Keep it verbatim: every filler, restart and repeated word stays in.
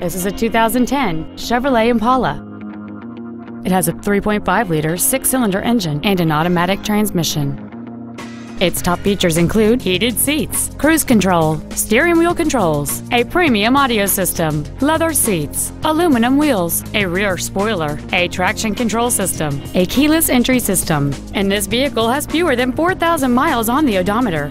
This is a two thousand ten Chevrolet Impala. It has a three point five liter six-cylinder engine and an automatic transmission. Its top features include heated seats, cruise control, steering wheel controls, a premium audio system, leather seats, aluminum wheels, a rear spoiler, a traction control system, a keyless entry system, and this vehicle has fewer than four thousand miles on the odometer.